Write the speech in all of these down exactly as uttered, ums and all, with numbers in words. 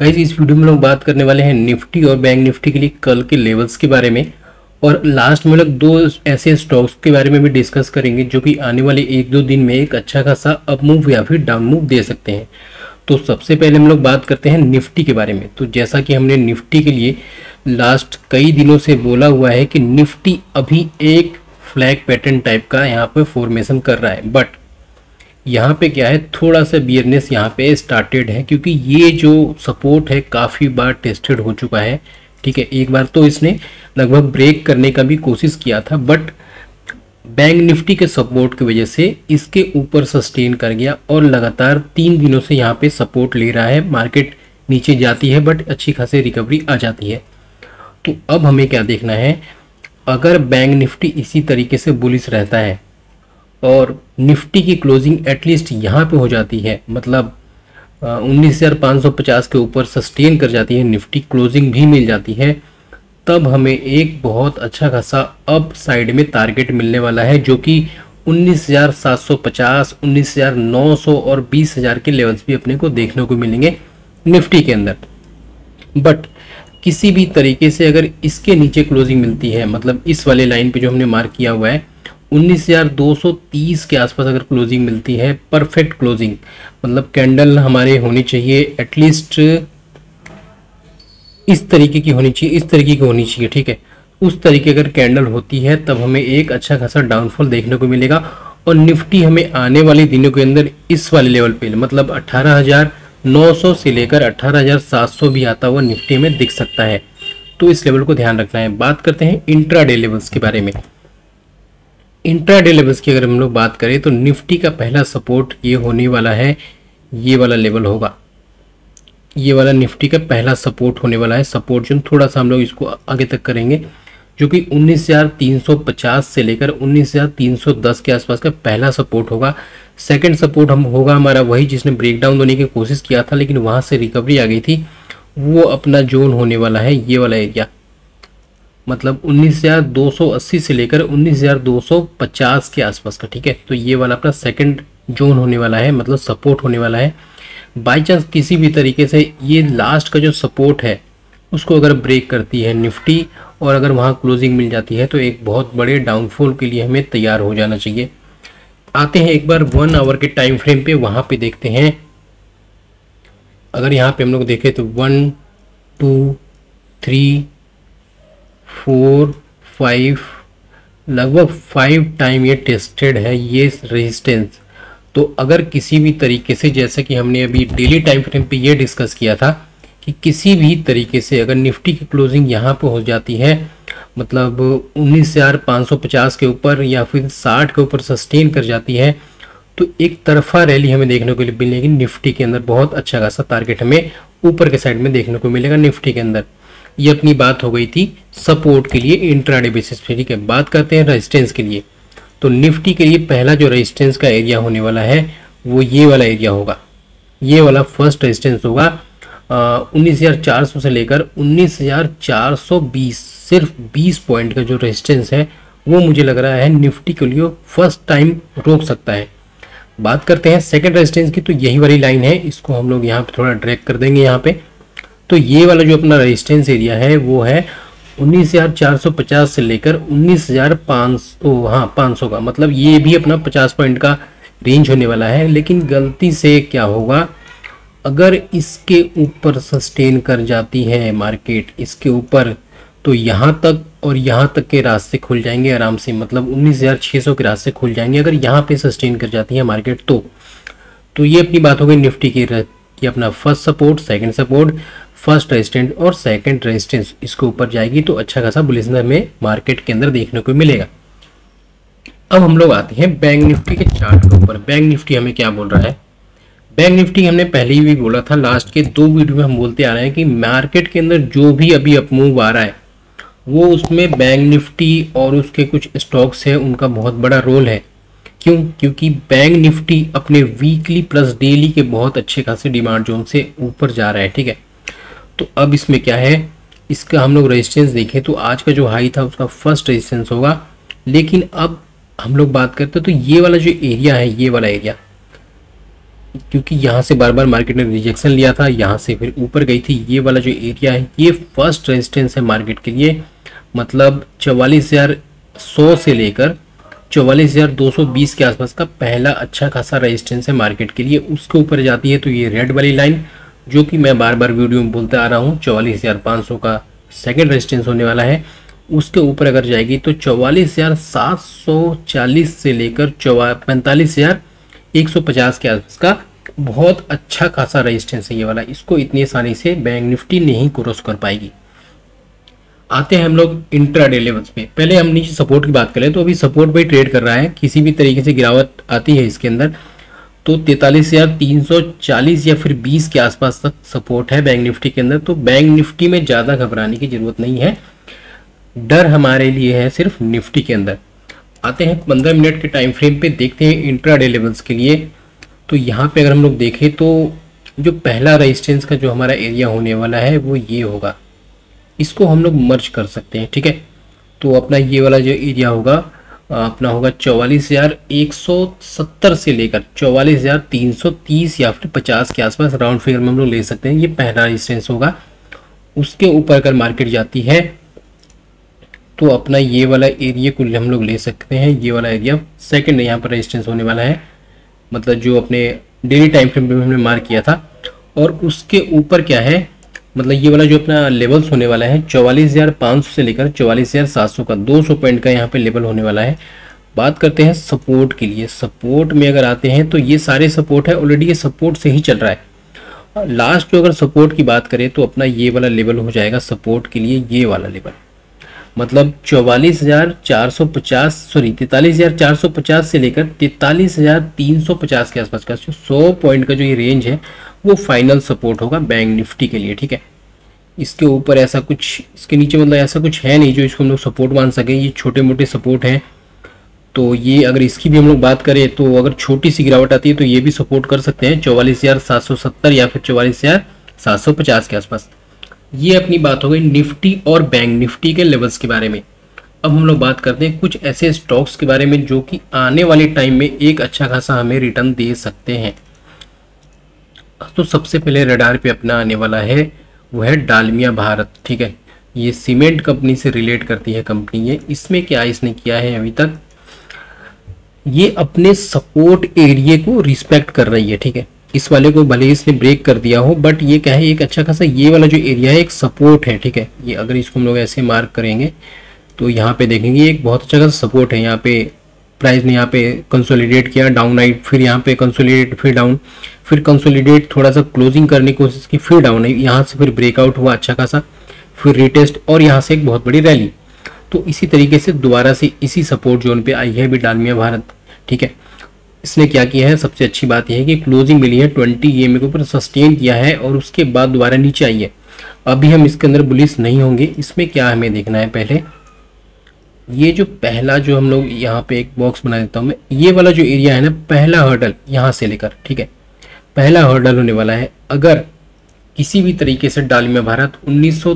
Guys इस video में लोग बात करने वाले हैं निफ्टी और बैंक निफ्टी के लिए कल के लेवल्स के बारे में, और लास्ट में लोग दो ऐसे स्टॉक्स के बारे में भी डिस्कस करेंगे जो कि आने वाले एक दो दिन में एक अच्छा खासा अप मूव या फिर डाउन मूव दे सकते हैं। तो सबसे पहले हम लोग बात करते हैं निफ्टी के बारे में। तो जैसा कि हमने निफ्टी के लिए लास्ट कई दिनों से बोला हुआ है कि निफ्टी अभी एक फ्लैग पैटर्न टाइप का यहाँ पर फॉर्मेशन कर रहा है, बट यहाँ पे क्या है, थोड़ा सा बियरनेस यहाँ पे स्टार्टेड है क्योंकि ये जो सपोर्ट है काफ़ी बार टेस्टेड हो चुका है। ठीक है, एक बार तो इसने लगभग ब्रेक करने का भी कोशिश किया था, बट बैंक निफ्टी के सपोर्ट की वजह से इसके ऊपर सस्टेन कर गया और लगातार तीन दिनों से यहाँ पे सपोर्ट ले रहा है। मार्केट नीचे जाती है बट अच्छी खासी रिकवरी आ जाती है। तो अब हमें क्या देखना है, अगर बैंक निफ्टी इसी तरीके से बुलिश रहता है और निफ्टी की क्लोजिंग एटलीस्ट यहाँ पे हो जाती है, मतलब उन्नीस हज़ार पाँच सौ पचास के ऊपर सस्टेन कर जाती है, निफ्टी क्लोजिंग भी मिल जाती है, तब हमें एक बहुत अच्छा खासा अप साइड में टारगेट मिलने वाला है जो कि उन्नीस हज़ार सात सौ पचास, उन्नीस हज़ार नौ सौ और बीस हज़ार के लेवल्स भी अपने को देखने को मिलेंगे निफ्टी के अंदर। बट किसी भी तरीके से अगर इसके नीचे क्लोजिंग मिलती है, मतलब इस वाले लाइन पे जो हमने मार्क किया हुआ है उन्नीस हज़ार दो सौ तीस के आसपास अगर क्लोजिंग मिलती है, परफेक्ट क्लोजिंग, मतलब कैंडल हमारे होनी चाहिए एटलीस्ट इस तरीके की होनी चाहिए, इस तरीके की होनी चाहिए। ठीक है, उस तरीके अगर कैंडल होती है तब हमें एक अच्छा खासा डाउनफॉल देखने को मिलेगा और निफ्टी हमें आने वाले दिनों के अंदर इस वाले लेवल पे, मतलब अठारह हज़ार नौ सौ से लेकर अठारह हज़ार सात सौ भी आता हुआ निफ्टी में दिख सकता है। तो इस लेवल को ध्यान रखना है। बात करते हैं इंट्राडे लेवल्स के बारे में। इंट्राडे लेवल्स की अगर हम लोग बात करें तो निफ्टी का पहला सपोर्ट ये होने वाला है, ये वाला लेवल होगा, ये वाला निफ्टी का पहला सपोर्ट होने वाला है। सपोर्ट जोन थोड़ा सा हम लोग इसको आगे तक करेंगे जो कि उन्नीस हज़ार तीन सौ पचास से लेकर उन्नीस हज़ार तीन सौ दस के आसपास का पहला सपोर्ट होगा। सेकंड सपोर्ट हम होगा हमारा वही जिसने ब्रेकडाउन होने की कोशिश किया था लेकिन वहाँ से रिकवरी आ गई थी, वो अपना जोन होने वाला है ये वाला एरिया, मतलब उन्नीस हज़ार दो सौ अस्सी से लेकर उन्नीस हज़ार दो सौ पचास के आसपास का। ठीक है, तो ये वाला अपना सेकंड जोन होने वाला है, मतलब सपोर्ट होने वाला है। बाय चांस किसी भी तरीके से ये लास्ट का जो सपोर्ट है उसको अगर ब्रेक करती है निफ्टी और अगर वहाँ क्लोजिंग मिल जाती है तो एक बहुत बड़े डाउनफॉल के लिए हमें तैयार हो जाना चाहिए। आते हैं एक बार वन आवर के टाइम फ्रेम पे, वहाँ पे देखते हैं। अगर यहाँ पे हम लोग देखें तो one two three four five, लगभग फाइव टाइम ये टेस्टेड है ये रेजिस्टेंस। तो अगर किसी भी तरीके से, जैसे कि हमने अभी डेली टाइम फ्रेम पे ये डिस्कस किया था कि किसी भी तरीके से अगर निफ्टी की क्लोजिंग यहाँ पे हो जाती है, मतलब उन्नीस हज़ार पाँच सौ पचास के ऊपर या फिर साठ के ऊपर सस्टेन कर जाती है, तो एक तरफा रैली हमें देखने को मिलेगी निफ्टी के अंदर। बहुत अच्छा खासा टारगेट हमें ऊपर के साइड में देखने को मिलेगा निफ्टी के अंदर। ये अपनी बात हो गई थी सपोर्ट के लिए इंट्राडे बेसिस पे। ठीक है, बात करते हैं रेजिस्टेंस के लिए। तो निफ्टी के लिए पहला जो रेजिस्टेंस का एरिया होने वाला है वो ये वाला एरिया होगा, ये वाला फर्स्ट रेजिस्टेंस होगा उन्नीस हज़ार चार सौ से लेकर उन्नीस हज़ार चार सौ बीस, सिर्फ बीस पॉइंट का जो रेजिस्टेंस है वो मुझे लग रहा है निफ्टी के लिए फर्स्ट टाइम रोक सकता है। बात करते हैं सेकेंड रेजिस्टेंस की, तो यही वाली लाइन है, इसको हम लोग यहाँ पर थोड़ा ड्रैग कर देंगे यहाँ पे। तो ये वाला जो अपना रेजिस्टेंस एरिया है वो है उन्नीस हज़ार चार सौ पचास से लेकर उन्नीस हज़ार पाँच सौ, हाँ पाँच सौ का, मतलब ये भी अपना पचास पॉइंट का रेंज होने वाला है। लेकिन गलती से क्या होगा, अगर इसके ऊपर सस्टेन कर जाती है मार्केट इसके ऊपर, तो यहाँ तक और यहाँ तक के रास्ते खुल जाएंगे आराम से, मतलब उन्नीस हज़ार छह सौ के रास्ते खुल जाएंगे अगर यहाँ पे सस्टेन कर जाती है मार्केट। तो तो ये अपनी बात हो गई निफ्टी की, ये अपना first support, second support, first resistance और सेकंड रेजिस्टेंस, इसके ऊपर जाएगी तो अच्छा खासा बुलिशनेस में मार्केट के अंदर देखने को मिलेगा। अब हम लोग आते हैं बैंक निफ्टी के चार्ट के ऊपर। बैंक निफ्टी हमें क्या बोल रहा है, बैंक निफ्टी हमने पहले भी बोला था, लास्ट के दो वीडियो में हम बोलते आ रहे हैं कि मार्केट के अंदर जो भी अभी अपमूव आ रहा है वो उसमें बैंक निफ्टी और उसके कुछ स्टॉक्स है उनका बहुत बड़ा रोल है। क्यों? क्योंकि बैंक निफ्टी अपने वीकली प्लस डेली के बहुत अच्छे खासे डिमांड जोन से ऊपर जा रहा है। ठीक है, तो अब इसमें क्या है, इसका हम लोग रेजिस्टेंस देखें तो आज का जो हाई था उसका फर्स्ट रेजिस्टेंस होगा। लेकिन अब हम लोग बात करते हैं तो ये वाला जो एरिया है, ये वाला एरिया, क्योंकि यहाँ से बार बार मार्केट ने रिजेक्शन लिया था, यहाँ से फिर ऊपर गई थी। ये वाला जो एरिया है ये फर्स्ट रेजिस्टेंस है मार्केट के लिए, मतलब चवालीस हज़ार सौ से लेकर चवालीस हज़ार दो सौ बीस के आसपास का पहला अच्छा खासा रेजिस्टेंस है मार्केट के लिए। उसके ऊपर जाती है तो ये रेड वाली लाइन, जो कि मैं बार बार वीडियो में बोलते आ रहा हूँ, चवालीस हज़ार पाँच सौ का सेकेंड रेजिस्टेंस होने वाला है। उसके ऊपर अगर जाएगी तो चवालीस हज़ार सात सौ चालीस से लेकर चौवा पैंतालीस हज़ार एक सौ पचास के आसपास का बहुत अच्छा खासा रेजिस्टेंस है ये वाला। इसको इतनी आसानी से बैंक निफ्टी नहीं क्रॉस कर पाएगी। आते हैं हम लोग इंट्राडे लेवल्स पे। पहले हम नीचे सपोर्ट की बात करें तो अभी सपोर्ट पे ट्रेड कर रहा है, किसी भी तरीके से गिरावट आती है इसके अंदर तो तैंतालीस हज़ार तीन सौ चालीस या फिर बीस के आसपास तक सपोर्ट है बैंक निफ्टी के अंदर। तो बैंक निफ्टी में ज़्यादा घबराने की ज़रूरत नहीं है, डर हमारे लिए है सिर्फ निफ्टी के अंदर। आते हैं पंद्रह मिनट के टाइम फ्रेम पे, देखते हैं इंट्राडे लेवल्स के लिए। तो यहाँ पे अगर हम लोग देखें तो जो पहला रेजिस्टेंस का जो हमारा एरिया होने वाला है वो ये होगा, इसको हम लोग मर्ज कर सकते हैं, ठीक है। तो अपना ये वाला जो एरिया होगा अपना होगा चौवालीस हज़ार एक सौ सत्तर से लेकर चौवालीस हज़ार तीन सौ तीस या फिर पचास के आसपास, राउंड फिगर में हम लोग ले सकते हैं, ये पहला रेजिस्टेंस होगा। उसके ऊपर अगर मार्केट जाती है तो अपना ये वाला एरिया को हम लोग ले सकते हैं, ये वाला एरिया सेकंड यहाँ पर रेजिस्टेंस होने वाला है, मतलब जो अपने डेली टाइम फ्रेम पे हमने मार्क किया था। और उसके ऊपर क्या है, मतलब ये वाला जो अपना लेवल्स होने वाला है चौवालीस हज़ार पाँच सौ से लेकर चौवालीस हज़ार सात सौ का दो सौ पॉइंट का यहाँ पे लेवल होने वाला है। बात करते हैं सपोर्ट के लिए। सपोर्ट में अगर आते हैं तो ये सारे सपोर्ट है, ऑलरेडी ये सपोर्ट से ही चल रहा है। लास्ट में अगर सपोर्ट की बात करें तो अपना ये वाला लेवल हो जाएगा सपोर्ट के लिए, ये वाला लेवल, मतलब चौवालीस हज़ार चार सौ पचास सॉरी तैंतालीस हज़ार चार सौ पचास से लेकर तैंतालीस हज़ार तीन सौ पचास के आसपास का जो सौ पॉइंट का जो ये रेंज है वो फाइनल सपोर्ट होगा बैंक निफ्टी के लिए, ठीक है। इसके ऊपर ऐसा कुछ, इसके नीचे मतलब ऐसा कुछ है नहीं जो इसको हम लोग सपोर्ट मान सकें, ये छोटे मोटे सपोर्ट हैं। तो ये अगर इसकी भी हम लोग बात करें तो अगर छोटी सी गिरावट आती है तो ये भी सपोर्ट कर सकते हैं चौवालीस हज़ार सात सौ सत्तर या फिर चौवालीस हज़ार सात सौ पचास के आसपास। ये अपनी बात हो गई निफ्टी और बैंक निफ्टी के लेवल्स के बारे में। अब हम लोग बात करते हैं कुछ ऐसे स्टॉक्स के बारे में जो कि आने वाले टाइम में एक अच्छा खासा हमें रिटर्न दे सकते हैं। तो सबसे पहले रडार पे अपना आने वाला है वो है डालमिया भारत, ठीक है। ये सीमेंट कंपनी से रिलेट करती है कंपनी है। इसमें क्या इसने किया है अभी तक, ये अपने सपोर्ट एरिया को रिस्पेक्ट कर रही है, ठीक है। इस वाले को भले इसने ब्रेक कर दिया हो बट ये क्या है एक अच्छा खासा, ये वाला जो एरिया है एक सपोर्ट है, ठीक है। ये अगर इसको हम लोग ऐसे मार्क करेंगे तो यहाँ पे देखेंगे एक बहुत अच्छा खासा सपोर्ट है। यहाँ पे प्राइस ने यहाँ पे कंसोलिडेट किया, डाउन आई, फिर यहाँ पे कंसोलिडेट, फिर डाउन, फिर कंसोलिडेट, थोड़ा सा क्लोजिंग करने की कोशिश की, फिर डाउन आई, यहाँ से फिर ब्रेकआउट हुआ अच्छा खासा, फिर रिटेस्ट और यहाँ से एक बहुत बड़ी रैली। तो इसी तरीके से दोबारा से इसी सपोर्ट जोन पर आई है अभी डालमिया भारत, ठीक है। इसने क्या किया है, सबसे अच्छी बात यह है कि क्लोजिंग मिली है ट्वेंटी ई एम ए के ऊपर, सस्टेन किया है और उसके बाद दोबारा नीचे आई है। अभी हम इसके अंदर बुलिश नहीं होंगे। इसमें क्या हमें देखना है, पहले ये जो पहला जो हम लोग यहाँ पे एक बॉक्स बना देता हूँ मैं, ये वाला जो एरिया है ना पहला हर्डल यहाँ से लेकर, ठीक है, पहला हर्डल होने वाला है। अगर किसी भी तरीके से डालमिया भारत उन्नीस सौ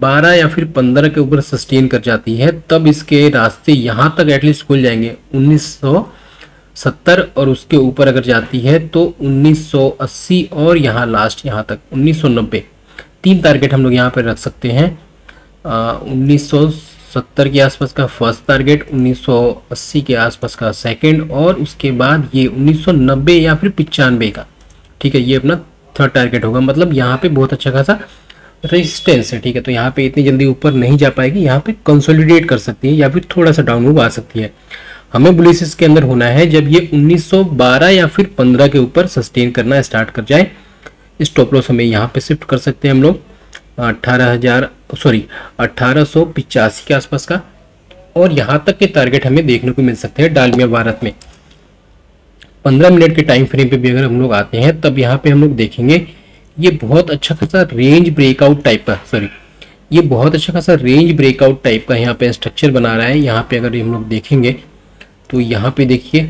बारह या फिर पंद्रह के ऊपर सस्टेन कर जाती है तब इसके रास्ते यहाँ तक एटलीस्ट खुल जाएंगे उन्नीस सौ सत्तर, और उसके ऊपर अगर जाती है तो उन्नीस सौ अस्सी और यहाँ लास्ट यहाँ तक उन्नीस सौ नब्बे, तीन टारगेट हम लोग यहाँ पर रख सकते हैं। आ, उन्नीस सौ सत्तर के आसपास का फर्स्ट टारगेट, उन्नीस सौ अस्सी के आसपास का सेकंड, और उसके बाद ये उन्नीस सौ नब्बे या फिर पचानवे का, ठीक है, ये अपना थर्ड टारगेट होगा। मतलब यहाँ पे बहुत अच्छा खासा रेजिस्टेंस है, ठीक है। तो यहाँ पे इतनी जल्दी ऊपर नहीं जा पाएगी, यहाँ पे कंसोलिडेट कर सकती है या फिर थोड़ा सा डाउन मूव आ सकती है। हमें बुलिश इसके अंदर होना है जब ये उन्नीस सौ बारह या फिर पंद्रह के ऊपर सस्टेन करना स्टार्ट कर जाए। स्टॉप लॉस हमें यहाँ पे शिफ्ट कर सकते हैं हम लोग अठारह हज़ार सॉरी अठारह सौ पिचासी के आसपास का, और यहाँ तक के टारगेट हमें देखने को मिल सकते हैं डालमिया भारत में। पंद्रह मिनट के टाइम फ्रेम पे भी अगर हम लोग आते हैं तब यहाँ पे हम लोग देखेंगे ये बहुत अच्छा खासा रेंज ब्रेकआउट टाइप का सॉरी ये बहुत अच्छा खासा रेंज ब्रेकआउट टाइप का यहाँ पे स्ट्रक्चर बना रहा है। यहाँ पे अगर हम लोग देखेंगे तो यहाँ पे देखिए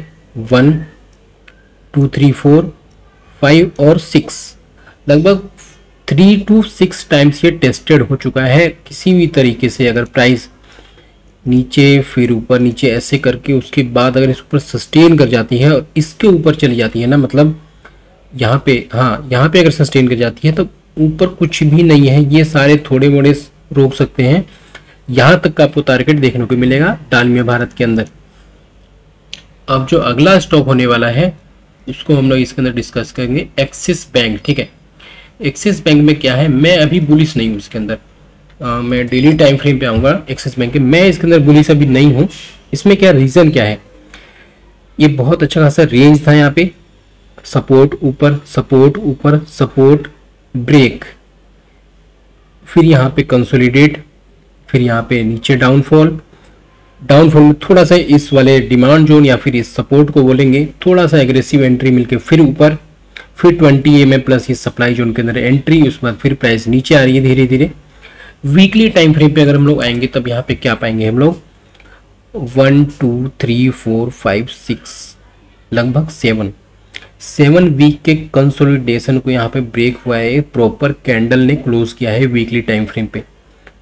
one two three four five और सिक्स, लगभग थ्री टू सिक्स टाइम्स ये टेस्टेड हो चुका है। किसी भी तरीके से अगर प्राइस नीचे फिर ऊपर नीचे ऐसे करके उसके बाद अगर इस ऊपर सस्टेन कर जाती है और इसके ऊपर चली जाती है ना, मतलब यहाँ पे, हाँ यहाँ पे अगर सस्टेन कर जाती है तो ऊपर कुछ भी नहीं है, ये सारे थोड़े मोड़े रोक सकते हैं, यहाँ तक का आपको टारगेट देखने को मिलेगा डालमिया भारत के अंदर। अब जो अगला स्टॉक होने वाला है उसको हम लोग इसके अंदर डिस्कस करेंगे, एक्सिस बैंक। ठीक है, एक्सिस बैंक में क्या है, मैं अभी बुलिश नहीं हूँ इसके अंदर, आ, मैं डेली टाइम फ्रेम पे आऊँगा एक्सिस बैंक के, मैं इसके अंदर बुलिश अभी नहीं हूँ। इसमें क्या रीज़न क्या है, ये बहुत अच्छा खासा रेंज था, यहाँ पे सपोर्ट ऊपर, सपोर्ट ऊपर, सपोर्ट ब्रेक, फिर यहाँ पे कंसोलिडेट, फिर यहाँ पे नीचे डाउनफॉल, डाउनफॉल में थोड़ा सा इस वाले डिमांड जोन या फिर इस सपोर्ट को बोलेंगे, थोड़ा सा एग्रेसिव एंट्री मिलके फिर ऊपर, फिर ट्वेंटी एम ए प्लस इस सप्लाई जोन के अंदर एंट्री, उसके बाद फिर प्राइस नीचे आ रही है धीरे धीरे। वीकली टाइम फ्रेम पे अगर हम लोग आएंगे तब यहाँ पे क्या पाएंगे हम लोग, one two three four five six, लगभग सेवन, सेवन वीक के कंसोलिडेशन को यहाँ पे ब्रेक हुआ है, प्रॉपर कैंडल ने क्लोज किया है वीकली टाइम फ्रेम पे,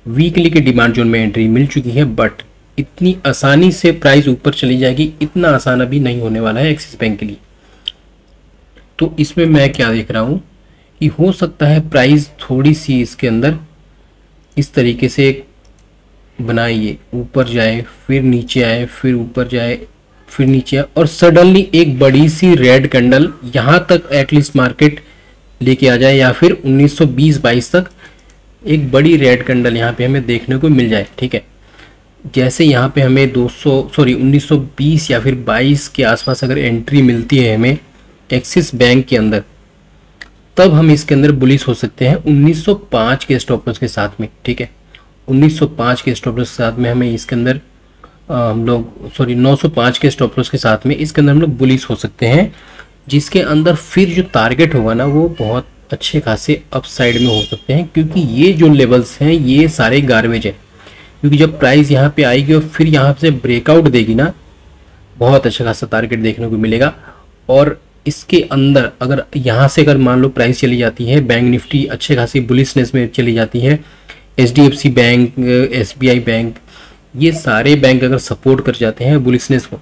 वीकली के डिमांड जोन में एंट्री मिल चुकी है, बट इतनी आसानी से प्राइस ऊपर चली जाएगी इतना आसान अभी नहीं होने वाला है एक्सिस बैंक के लिए। तो इसमें मैं क्या देख रहा हूँ कि हो सकता है प्राइस थोड़ी सी इसके अंदर इस तरीके से बनाइए, ऊपर जाए फिर नीचे आए, फिर ऊपर जाए फिर नीचे आए, और सडनली एक बड़ी सी रेड कैंडल यहाँ तक एटलीस्ट मार्केट लेके आ जाए, या फिर उन्नीस सौ बीस बाईस तक एक बड़ी रेड कैंडल यहाँ पे हमें देखने को मिल जाए। ठीक है, जैसे यहाँ पे हमें दो सौ सॉरी उन्नीस सौ बीस या फिर बाईस के आसपास अगर एंट्री मिलती है हमें एक्सिस बैंक के अंदर, तब हम इसके अंदर बुलिश हो सकते हैं उन्नीस सौ पाँच के स्टॉप लॉस के साथ में। ठीक है, उन्नीस सौ पाँच के स्टॉप लॉस के साथ में हमें इसके अंदर आ, हम लोग सॉरी नौ सौ पाँच के स्टॉप लॉस के साथ में इसके अंदर हम लोग बुलिश हो सकते हैं, जिसके अंदर फिर जो टारगेट होगा ना वो बहुत अच्छे खासे अपसाइड में हो सकते हैं, क्योंकि ये जो लेवल्स हैं ये सारे गार्बेज है, क्योंकि जब प्राइस यहाँ पे आएगी और फिर यहाँ से ब्रेकआउट देगी ना, बहुत अच्छा खासा टारगेट देखने को मिलेगा। और इसके अंदर अगर यहाँ से अगर मान लो प्राइस चली जाती है, बैंक निफ्टी अच्छे खासी बुलिशनेस में चली जाती है, H D F C bank, S B I bank, ये सारे बैंक अगर सपोर्ट कर जाते हैं बुलिशनेस को,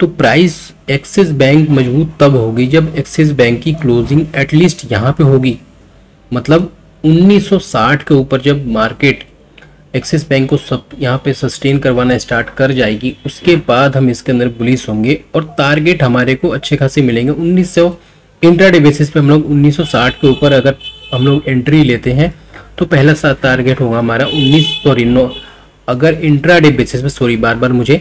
तो प्राइस एक्सिस बैंक मजबूत तब होगी जब एक्सिस बैंक की क्लोजिंग एटलीस्ट यहाँ पे होगी, मतलब उन्नीस सौ साठ के ऊपर जब मार्केट एक्सिस बैंक को सब यहाँ पे सस्टेन करवाना स्टार्ट कर जाएगी, उसके बाद हम इसके अंदर बुलिश होंगे और टारगेट हमारे को अच्छे खासे मिलेंगे। उन्नीस सौ इंट्राडे बेसिस पे हम लोग उन्नीस सौ साठ के ऊपर अगर हम लोग एंट्री लेते हैं तो पहला सा टारगेट होगा हमारा उन्नीस सॉरी नौ, अगर इंट्राडे बेसिस पे, सॉरी बार बार मुझे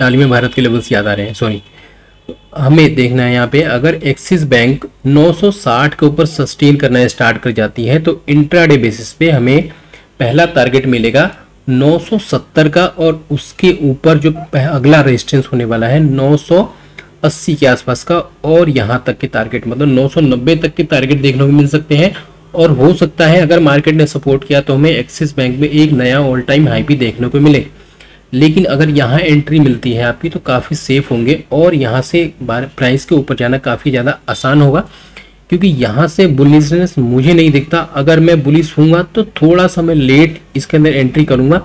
डालमिया भारत के लेवल्स याद आ रहे हैं, सॉरी, हमें देखना है यहाँ पे अगर एक्सिस बैंक नौ सौ साठ के ऊपर सस्टेन करना स्टार्ट कर जाती है तो इंट्राडे बेसिस पे हमें पहला टारगेट मिलेगा नौ सौ सत्तर का, और उसके ऊपर जो अगला रेजिस्टेंस होने वाला है नौ सौ अस्सी के आसपास का, और यहाँ तक के टारगेट मतलब नौ सौ नब्बे तक के टारगेट देखने को मिल सकते हैं। और हो सकता है अगर मार्केट ने सपोर्ट किया तो हमें एक्सिस बैंक में एक नया ऑल टाइम हाई भी देखने को मिले, लेकिन अगर यहाँ एंट्री मिलती है आपकी तो काफ़ी सेफ होंगे, और यहाँ से प्राइस के ऊपर जाना काफ़ी ज़्यादा आसान होगा, क्योंकि यहाँ से बुलिशनेस मुझे नहीं दिखता। अगर मैं बुलिश हूँगा तो थोड़ा सा मैं लेट इसके अंदर एंट्री करूँगा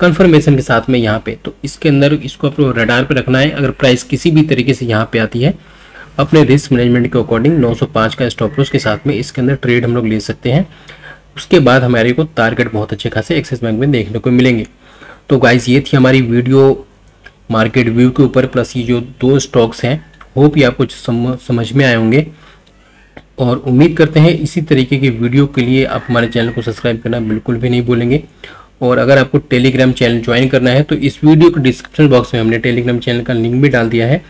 कंफर्मेशन के साथ में यहाँ पे, तो इसके अंदर इसको अपने रडार पे रखना है। अगर प्राइस किसी भी तरीके से यहाँ पे आती है अपने रिस्क मैनेजमेंट के अकॉर्डिंग नौ सौ पाँच का स्टॉप लॉस के साथ में इसके अंदर ट्रेड हम लोग ले सकते हैं, उसके बाद हमारे को टारगेट बहुत अच्छे खासे एक्सिस बैंक में देखने को मिलेंगे। तो गाइज ये थी हमारी वीडियो मार्केट व्यू के ऊपर, प्लस ये जो दो स्टॉक्स हैं, होप ये आपको समझ में आए होंगे, और उम्मीद करते हैं इसी तरीके की वीडियो के लिए आप हमारे चैनल को सब्सक्राइब करना बिल्कुल भी नहीं भूलेंगे। और अगर आपको टेलीग्राम चैनल ज्वाइन करना है तो इस वीडियो के डिस्क्रिप्शन बॉक्स में हमने टेलीग्राम चैनल का लिंक भी डाल दिया है,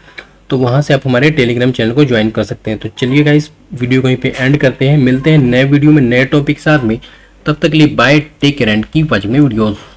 तो वहां से आप हमारे टेलीग्राम चैनल को ज्वाइन कर सकते हैं। तो चलिए गाइस, वीडियो को यहीं पे एंड करते हैं, मिलते हैं नए वीडियो में नए टॉपिक के साथ में, तब तक के लिए bye, take care and keep watching my videos.